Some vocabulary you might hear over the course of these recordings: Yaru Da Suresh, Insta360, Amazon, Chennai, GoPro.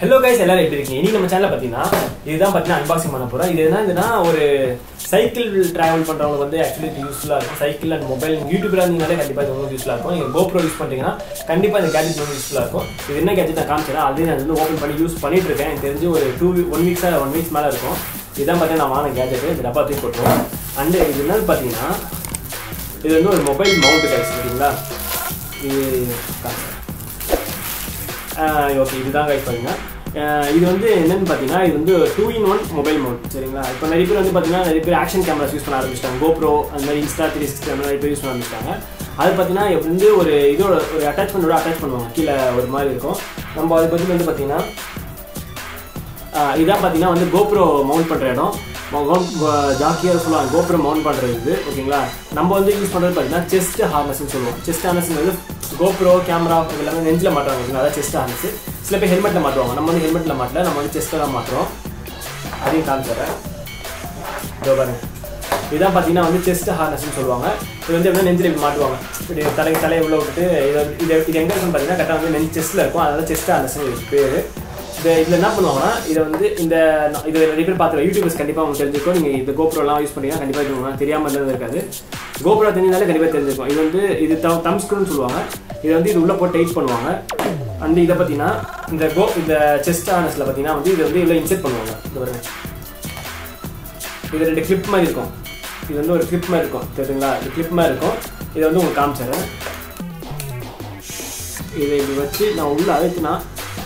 Hello guys, hello. Today we channel This is unboxing This is cycle travel actually useful. Cycle and mobile YouTube useful. GoPro useful. Okay, this is 2-in-1 mobile mount. If you action cameras, use GoPro and Insta360 camera, use attachment GoPro mount. GoPro mount use chest harness. Chest harness GoPro camera lens la matravanga chest harness sila pe helmet la matravanga namm on helmet la matla namm on chest la matrom adhi kaamchara do baru idha pathina vandu chest harness nu solvanga idu vandu enna nenjile matuvanga idu thalai ulla vittu idu enga irukku pathina katta vandu nenj chest la irukum adha chest harness nu peru idla enna panuvanga idu vandu idu nariya per paathra youtubers kandipa unga therinjukko neenga idu GoPro la use panninga kandipa therinjuma theriyama irundha irukadu GoPro theniyala kandipa therinjukkom idu vandu idu thumb screw nu solvanga இத வந்து இது உள்ள போட்டு tight பண்ணுவாங்க and இத பத்தினா இந்த chest harnessல பத்தினா வந்து இது வந்து இத இன்செர்ட் பண்ணுவாங்க இந்த பாருங்க இது ரெண்டு clip மாதிரி இருக்கும் இது வந்து ஒரு clip மாதிரி இருக்கும் தெரியுங்களா இந்த clip மாதிரி இருக்கும் இது வந்து உங்களுக்கு காமிச்சறேன் இத இப்படி வச்சு நான் உள்ள அழுத்தினா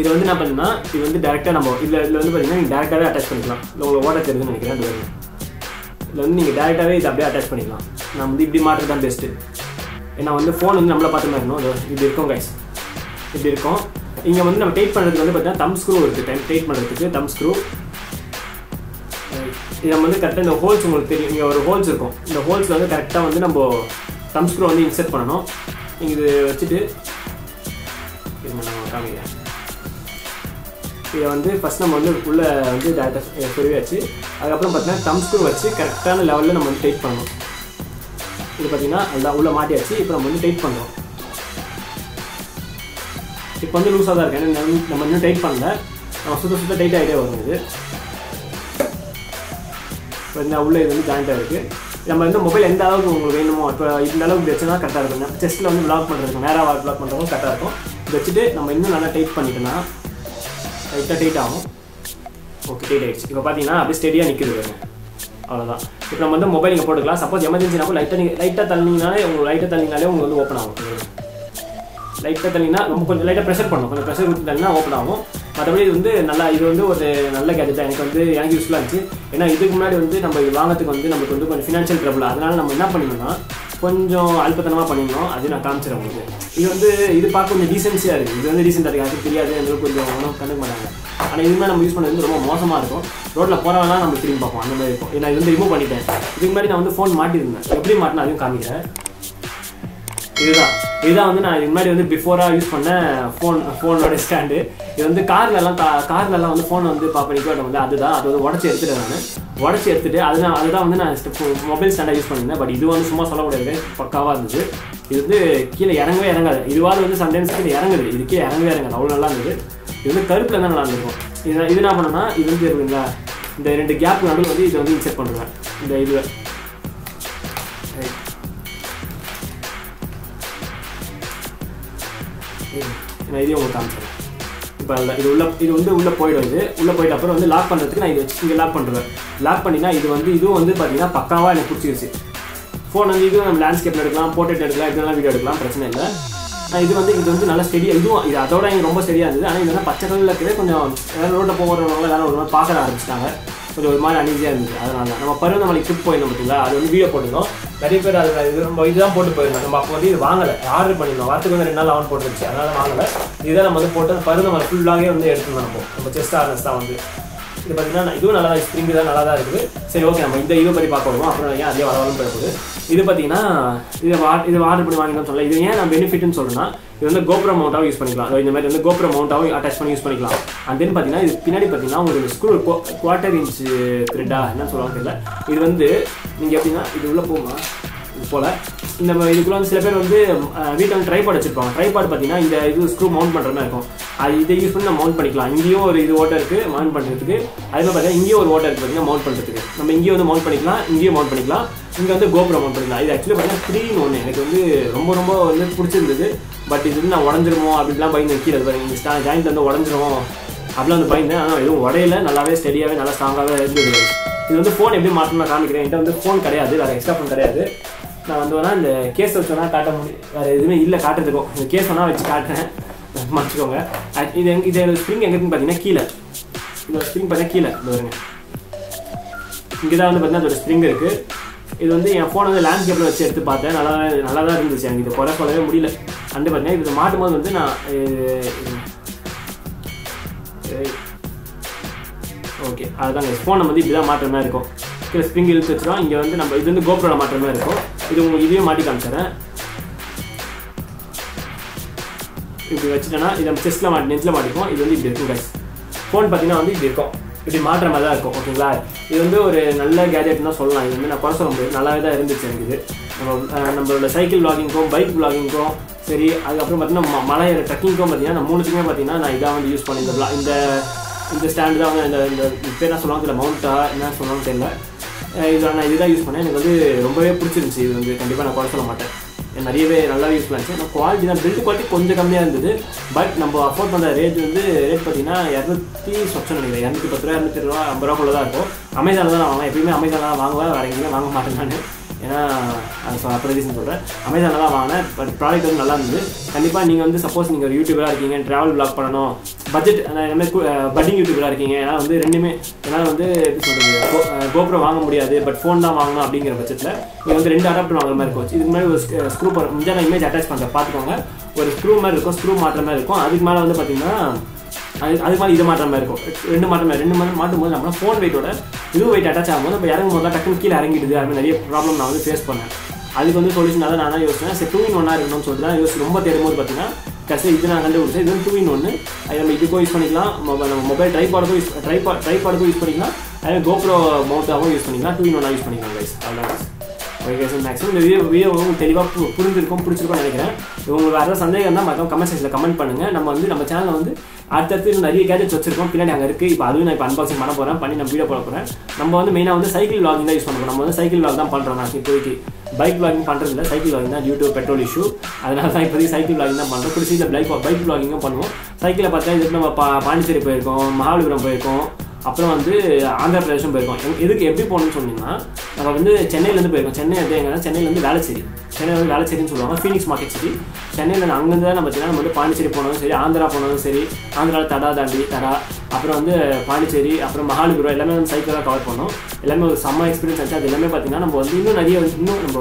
இது வந்து என்ன பண்ணனும்னா இது வந்து डायरेक्टली நம்ம இதுல வந்து பாத்தீங்கன்னா நீங்க डायरेक्टली அட்டாச் பண்ணிக்கலாம் உங்களுக்கு வாட்டர் தெரியுதுன்னு நினைக்கிறேன் அது இதுல வந்து நீங்க डायरेक्टली இத அப்படியே அட்டாச் பண்ணிக்கலாம் நான் வந்து இப்படி மாட்டறது தான் பெஸ்ட் ஏன்னா வந்து ஃபோன் வந்து நம்மள பார்த்த மாதிரி இருக்கும் இது இருக்கும் गाइस இது இருக்கும் இங்க வந்து நம்ம டைட் பண்றதுக்கு வந்து பாத்தீங்கன்னா தம் ஸ்க்ரூ இருக்கு டைட் பண்றதுக்கு தம் ஸ்க்ரூ இது வந்து கரெக்ட்டா இந்த ஹோல்ஸ் உங்களுக்கு தெரியும் இங்க ஒரு ஹோல்ஸ் இருக்கும் இந்த ஹோல்ஸ்ல வந்து கரெக்ட்டா வந்து நம்ம தம் ஸ்க்ரூ வந்து இன்செர்ட் பண்ணனும் நீங்க இது வச்சிட்டு இது நம்ம காமிக்கிறேன் First, we will pull the data the thumb screw at the correct level. Now, we tighten the Tight down. Okay, tight. If I na, abhi steady ani kilo hai. Alala. If na mandam mobile inga glass. Suppose emergency na ko lighta talni na le, lighta talni na le, ungo do open aao. Lighta talni na, lighta pressure panno. Kono pressure talna open aao. Matabadi unde nalla ironde ote nalla gadget ani konde yangi useful anchi. Ena idu kumadi unde namba ivanga te konde namba konde financial trouble. Adala namba na panni na. கொஞ்சம் அல்பதனமா பண்ணினோம் அது நான் காமிச்சறேன் உங்களுக்கு இது வந்து இது பார்க்க கொஞ்சம் டீசன்சியா இருக்கு இது வந்து டீசன்ட்டா இருக்கு அது தெரியாது என்ற கொஞ்சம் ஒண்ணும் கண்டுக்க மாட்டாங்க ஆனா இதுமே நம்ம யூஸ் பண்றது ரொம்ப மோசமா இருக்கும் ரோட்ல போறவனா நம்ம திரும்பி பார்ப்போம் அந்த மாதிரி இருக்கும் நான் இது வந்து ரிமூவ் பண்ணிட்டேன் இதுக்கு முன்னாடி நான் வந்து ஃபோன் மாட்டி இருந்தேன் எப்படி மாட்டினா அதையும் காமிக்கிறேன் இதுதான் வந்து நான் இதுக்கு முன்னாடி வந்து பிஃபோரா யூஸ் பண்ண ஃபோனோட ஸ்டாண்ட் இது வந்து கார்ல எல்லாம் வந்து ஃபோன் வந்து பாப்படிக்கு வந்து அதுதான் அது உடைச்சு எடுத்துட்டேன் நான் உடைச்சு எடுத்துட்டு அதுதான் வந்து நான் மொபைல் ஸ்டாண்டா யூஸ் பண்ணிருந்தேன் பட் இது வந்து சும்மா சொல்ல முடியாது பக்காவா இருந்துச்சு இது வந்து கீழே இறங்காது இதுவாது வந்து சம்டைம்ஸ் கீழே இறங்குது இதுக்கே இறங்காது அவ்வளோ நல்லா இருந்தது இது வந்து கருப்புல தான் நல்லா இருக்கும் இது என்ன பண்ணனா இது வந்து இருக்குங்களா இந்த ரெண்டு கேப் நடுவில் வந்து இதை வந்து இன்செர்ட் பண்ணுவேன் இந்த இதுல நான் இதையும் உங்களுக்கு காமிச்சேன் இப்போ இது வந்து உள்ளே போயிடும் இது உள்ளே போயிட்டு அப்புறம் வந்து லாக் பண்ணுறதுக்கு நான் இது இங்கே லாக் பண்ணுறேன் லாக் பண்ணினா இதுவும் வந்து பார்த்தீங்கன்னா பக்காவாக எனக்கு பிடிச்சிருச்சு ஃபோன் வந்து இதுவும் நம்ம லேண்ட்ஸ்கேப்பில் எடுக்கலாம் போர்ட்ரேட் எடுக்கலாம் இதெல்லாம் வீடியோ எடுக்கலாம் பிரச்சனை இல்லை நான் இது வந்து நல்லா ஸ்டெடியாக இதுவும் இது அதோட எனக்கு ரொம்ப ஸ்டெடியாக இருந்தது ஆனால் இதெல்லாம் பச்சை கல்லில் இருக்கிறது கொஞ்சம் வேறு ரோட்டில் போகிறவங்க வேறு ஒரு மாதிரி பார்க்க ஆரம்பிச்சிட்டாங்க அது ஒரு மாதிரி அனீஸியாக இருந்துச்சு. அதனால தான் நம்ம பருவதமலைக்கு ட்ரிப் போயிருந்தோம் பார்த்தீங்களா, அது வந்து வீடியோ போட்டிருந்தோம். நிறைய பேர் அது நம்ம இதுதான் போட்டு போயிருந்தோம். நம்ம அப்போ வந்து இது வாங்கலை, ஆர்டர் பண்ணியிருந்தோம். வாரத்துக்கு வந்து 2 நாள் ஆன் போட்டுருச்சு, அதனால வாங்கலை. இதுதான் நம்ம வந்து போட்டு அந்த பருவதமலை ஃபுல்லாகவே வந்து எடுத்துருந்தோம். நம்ம செஸ்ட் ஆர்னஸ் தான் வந்து இது பார்த்தீங்கன்னா இதுவும் நல்லா தான், ஸ்ப்ரிங்கு தான் நல்லா தான் இருக்குது. சரி ஓகே, நம்ம இந்த இதை பற்றி பார்க்க வருவோம். அப்புறம் ஏன் அதே வரவாலும் போயிடுது. இது பார்த்தீங்கன்னா இது ஆர்டர் பண்ணி வாங்கினோம்னு சொல்லலாம். இது ஏன் நான் பெனிஃபிட்னு சொல்கிறேன்னா, இது வந்து GoPro மவுண்டாகவும் யூஸ் பண்ணிக்கலாம். ஸோ இந்த மாதிரி வந்து GoPro மவுண்டாகவும் அட்டாச் பண்ணி யூஸ் பண்ணிக்கலாம். அண்ட் தென் பார்த்தீங்கன்னா இது பின்னாடி பார்த்தீங்கன்னா உங்களுக்கு ஸ்க்ரூ 1/4 இன்ச்சு த்ரெட்டா என்ன சொல்லுவாங்க தெரியல, இது வந்து நீங்கள் எப்படின்னா இது உள்ளே போகுமா இது போல் இந்த மாதிரி. இதுக்குள்ளே வந்து சில பேர் வந்து வீட்டில் வந்து ட்ரைபாட் வச்சுருப்பாங்க. ட்ரைபாட் பார்த்தீங்கன்னா இந்த இது ஸ்க்ரூ மவுண்ட் பண்ணுற மாதிரி இருக்கும். அது இதை யூஸ் பண்ணி நம்ம மவுண்ட் பண்ணிக்கலாம். இங்கேயும் ஒரு இது ஓட்டை இருக்குது மவுண்ட் பண்ணுறதுக்கு. அதே மாதிரி பார்த்தீங்கன்னா இங்கேயும் ஒரு ஓட்டை இருக்குது பார்த்தீங்கன்னா மவுண்ட் பண்ணுறதுக்கு. நம்ம இங்கேயும் வந்து மவுண்ட் பண்ணிக்கலாம், இங்கேயும் மவுண்ட் பண்ணிக்கலாம், இங்கே வந்து GoPro மவுண்ட் பண்ணிக்கலாம். இது ஆக்சுவலி பார்த்தீங்கன்னா 3-in-1 எனக்கு வந்து ரொம்ப ரொம்ப வந்து பிடிச்சிருந்தது. பட் இது வந்து நான் உடஞ்சிருமோ அப்படின்லாம் பயந்து வைக்கிறது பாருங்க, ஜாயிண்ட் வந்து உடஞ்சிருமோ அப்படிலாம் வந்து பயந்தேன். ஆனால் எதுவும் உடையில நல்லாவே ஸ்டெடியாகவே நல்லா ஸ்ட்ராங்காகவே இருந்தது. இது வந்து ஃபோன் எப்படி மாற்றணும்னா காமிக்கிறேன். என்கிட்ட வந்து ஃபோன் கிடையாது, வேறு எக்ஸ்ட்ரா ஃபோன் கிடையாது. நான் வந்து வேணா இந்த கேஸ் வச்சோன்னா காட்ட முடியும், வேறு எதுவுமே இல்லை காட்டுறதுக்கும். இந்த கேஸ் வேணா வச்சு காட்டுறேன், மறைச்சிக்கோங்க. இது எங்கே இது ஸ்ப்ரிங் எங்கே இருக்குன்னு பார்த்தீங்கன்னா கீழே, இந்த ஸ்ப்ரிங் பார்த்தீங்கன்னா கீழே இந்த வருங்க. இங்கே தான் வந்து பார்த்தீங்கன்னா அதோட ஸ்ப்ரிங் இருக்குது. இது வந்து என் ஃபோனை வந்து லேண்ட்கேப்பில் வச்சு எடுத்து பார்த்தேன், நல்லா தான் இருந்துச்சு. எனக்கு இது சொல்லவே முடியல. அண்டு பார்த்தீங்கன்னா இது மாட்டும் போது வந்து நான் ஓகே அதுதாங்க ஃபோனை வந்து இப்படி தான் மாட்டுற மாதிரி இருக்கும். கீழே ஸ்ப்ரிங் இழுத்து வச்சுருவோம். இங்கே வந்து நம்ம இது வந்து GoPro மாட்டுற மாதிரி இருக்கும். இது உங்களுக்கு இதையும் மாட்டி காமிச்சிடறேன். இப்படி வச்சுட்டோன்னா இது நம்ம செஸ்ட்டில் மாட்டி நெட்டில் மாட்டிப்போம். இது வந்து இப்படி இருக்கும் கைஸ். ஃபோன் பார்த்தீங்கன்னா வந்து இப்படி இருக்கும், இப்படி மாட்டுற மாதிரி தான் இருக்கும். ஓகேங்களா, இது வந்து ஒரு நல்ல கேஜெட் தான் சொல்லலாம். இது வந்து நான் குறை சொல்ல முடியாது, நல்லாவே தான் இருந்துச்சு எனக்கு இது. நம்மளோட சைக்கிள் விளாகிங்க்கும் பைக் விளாகிங்க்கும் சரி, அதுக்கப்புறம் பார்த்தீங்கன்னா மலை ட்ரெக்கிங்க்கும் பார்த்தீங்கன்னா நான் 3த்துக்குமே பார்த்தீங்கன்னா நான் இதாக வந்து யூஸ் பண்ணியிருந்தேன். இந்த ஸ்டாண்டு தான் வந்து இந்த பேராக சொல்லுவாங்க, இல்லை மவுண்டா என்ன சொல்லுவாங்கன்னு தெரியல. இதில் நான் இதுதான் யூஸ் பண்ணேன். எனக்கு வந்து ரொம்பவே பிடிச்சிருந்துச்சி. இது வந்து கண்டிப்பாக நான் குறை சொல்ல மாட்டேன், நிறையவே நல்லா யூஸ் பண்ணிச்சு. ஆனால் குவாலிட்டி தான், பில்ட் குவாலிட்டி கொஞ்சம் கம்மியாக இருந்தது. பட் நம்ம அஃபோர்ட் பண்ணுற ரேட் பார்த்தீங்கன்னா 200 சொச்சம் நினைக்கிறேன், 210 ரூபா, 250 ரூபா தான் இருக்கும். அமேசானில் தான் வாங்கலாம், எப்பயுமே அமேசானில் தான் வாங்குவேன், வேறு எங்கேயுமே வாங்க மாட்டேன் நான். ஏன்னா அப்படி ரீசன் சொல்கிறேன், அமேசானில் தான் வாங்கினேன். பட் ப்ராடக்ட் வந்து நல்லா இருந்தது. கண்டிப்பாக நீங்கள் வந்து சப்போஸ் நீங்கள் ஒரு யூடியூபராக இருக்கீங்க, ட்ராவல் பிளாக் பண்ணணும், பட்ஜெட் எல்லாமே பட்டிங் யூடியூபராக இருக்கீங்க, ஏன்னா வந்து ரெண்டுமே என்னால் வந்து எப்படி சொல்கிறது GoPro வாங்க முடியாது, பட் ஃபோன் தான் வாங்கணும் அப்படிங்கிற பட்சத்தில் நீங்கள் வந்து 2 அடாப்டர் வாங்குற மாதிரி இருக்கும். இதுக்கு முன்னாடி ஒரு ஸ்க்ரூ முன்னாடி இமேஜ் அட்டாச் பண்ணுற பார்த்துக்கோங்க, ஒரு ஸ்க்ரூ மாதிரி இருக்கும், ஸ்க்ரூ மாட்டுற மாதிரி இருக்கும். அதுக்கு மேலே வந்து பார்த்தீங்கன்னா அது மாதிரி இது மாட்டுற மாதிரி இருக்கும். ரெண்டு மாதம் மாட்டும் போது நம்மளால் ஃபோன் வெயிட்டோட இதுவும் வெயிட் அட்டாச் ஆகும்போது நம்ம இறங்கும் போது தான் டக்குன்னு கீழே இறங்கிடுது. அது மாதிரி நிறைய ப்ராப்ளம் நான் வந்து ஃபேஸ் பண்ணேன். அதுக்கு வந்து சொல்யூஷனாக தான் நான் யோசிச்சேன். சரி 2-in-1 இருக்கணும்னு சொல்லிட்டு தான் யோசிச்சு ரொம்ப தேடும்போது பார்த்தீங்கன்னா கடைசி இது நான் கண்டுபிடிச்சேன். இது வந்து 2-in-1. அது நம்ம இதுக்கும் யூஸ் பண்ணிக்கலாம், நம்ம மொபைல் ட்ரைபாடுக்கும் யூஸ் பண்ணிக்கலாம், அதே GoPro மவுண்டாகவும் யூஸ் பண்ணிக்கலாம், 2-in-1 யூஸ் பண்ணிக்கலாம் கைஸ். அவ்வளோ ஓகே சார், மேக்ஸிமம் இந்த வீடியோ உங்களுக்கு தெளிவாக புரிஞ்சிருக்கும்னு நினைக்கிறேன். உங்களுக்கு வேறு சந்தேகம் தான் மற்ற கமெண்ட் செக்ஷனில் கமெண்ட் பண்ணுங்கள். நம்ம சேனலில் வந்து அடுத்தடுத்து நிறைய கேஜெட்ஸ் வச்சிருக்கோம், பின்னாடி அங்கே இருக்குது. இப்போ அதுவும் நான் இப்போ அன்பாக்சிங் பண்ண போகிறேன், பண்ணி நம்ம வீடியோ போட போகிறேன். நம்ம வந்து மெயினாக வந்து சைக்கிள் விளாகிங் தான் யூஸ் பண்ணுறோம். நம்ம வந்து சைக்கிள் விளாக் தான் பண்ணுறோம். நான் இப்போதைக்கு பைக் விளாகிங் பண்ணுறதில்ல, சைக்கிள் விளாகிங் தான், டியூ டு பெட்ரோல் இஷ்யூ. அதனால தான் இப்போதைக்கு சைக்கிள் விளாகிங் தான் பண்ணுறோம். பிடிச்சி இந்த பைக் விளாகிங்கும் பண்ணுவோம். சைக்கிளை பார்த்தா இதுக்கு நம்ம பாண்டிச்சேரி போயிருக்கோம், மகாபலிபுரம் போயிருக்கோம், அப்புறம் வந்து ஆந்திர பிரதேசம் போயிருக்கோம். இதுக்கு எப்படி போகணும்னு சொன்னீங்கன்னா நம்ம வந்து சென்னையிலேருந்து போயிருக்கோம். சென்னை எப்படி எங்கன்னா சென்னையிலேருந்து வேளச்சேரின்னு சொல்லுவாங்க, ஃபீனிக்ஸ் மார்க்கெட் சிட்டி சென்னையில். அங்கேருந்து தான் நம்ம பார்த்தீங்கன்னா நம்ம வந்து பாண்டிச்சேரி போனதும் சரி, ஆந்திரா போனதும் சரி, ஆந்திராவில் தடா, அப்புறம் வந்து பாண்டிச்சேரி, அப்புறம் மகாபலிபுரம் எல்லாமே நம்ம சைக்கிளாக கவர் பண்ணோம். எல்லாமே ஒரு செம்ம எக்ஸ்பீரியன்ஸ் ஆச்சு. அது எல்லாமே பார்த்தீங்கன்னா நம்ம வந்து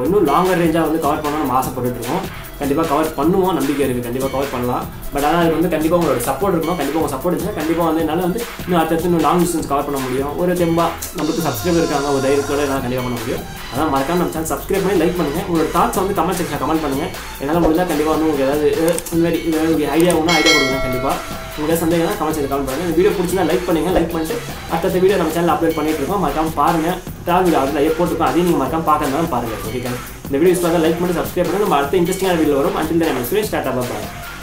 இன்னும் லாங்கர் ரேஞ்சாக வந்து கவர் பண்ணணும் நம்ம ஆசைப்பட்டுருக்கோம். கண்டிப்பாக கவர் பண்ணுவோம், நம்பிக்கை இருக்குது, கண்டிப்பாக கவர் பண்ணலாம். பட் ஆனால் அது வந்து கண்டிப்பாக உங்களோட சப்போர்ட் இருக்கணும். கண்டிப்பாக உங்கள் சப்போர்ட் இருந்தால் கண்டிப்பாக வந்து என்னால் வந்து இன்னும் அடுத்தடுத்து இன்னும் லாங் டிஸ்டன்ஸ் கவர் பண்ண முடியும். ஒரு தெம்பா நம்மளுக்கு சப்ஸ்கிரைபர் இருக்காங்க, ஒரு தைரியத்தோடு என்னால் கண்டிப்பாக பண்ண முடியும். அதான் மறக்காம நம்ம சேனல் சப்ஸ்கிரைப் பண்ணி லைக் பண்ணுங்கள். உங்களோட தாட்ஸ் வந்து கமெண்ட் செக்ஷனில் கமெண்ட் பண்ணுங்கள். என்னால் முடிஞ்சால் கண்டிப்பாக வந்து உங்களுக்கு ஏதாவது உங்களுக்கு ஐடியா ஒன்றும் ஐடியா கொடுங்க. கண்டிப்பாக உங்களோட சந்தேகம் கமெண்ட் செக்ஷனில் கமெண்ட் பண்ணுங்கள். இந்த வீடியோ பிடிச்சிருந்தா லைக் பண்ணுங்கள். லைக் பண்ணிட்டு அடுத்த வீடியோ நம்ம சேனல் அப்லோட் பண்ணிட்டு இருக்கோம், மறக்காம பாருங்கள். டிராவல் அதில் எப்போட்டுக்கும் அதையும் நீங்கள் மறக்காம பார்க்கறதுனால பாருங்கள். ஓகே, இந்த வீடியோ லைக் பண்ணி சப்ஸ்கிரைப் பண்ணுங்கள். நம்ம அடுத்த இன்ட்ரெஸ்டிங்கான வீடியோ வரும். Until then I am Suresh. Tata, bye bye.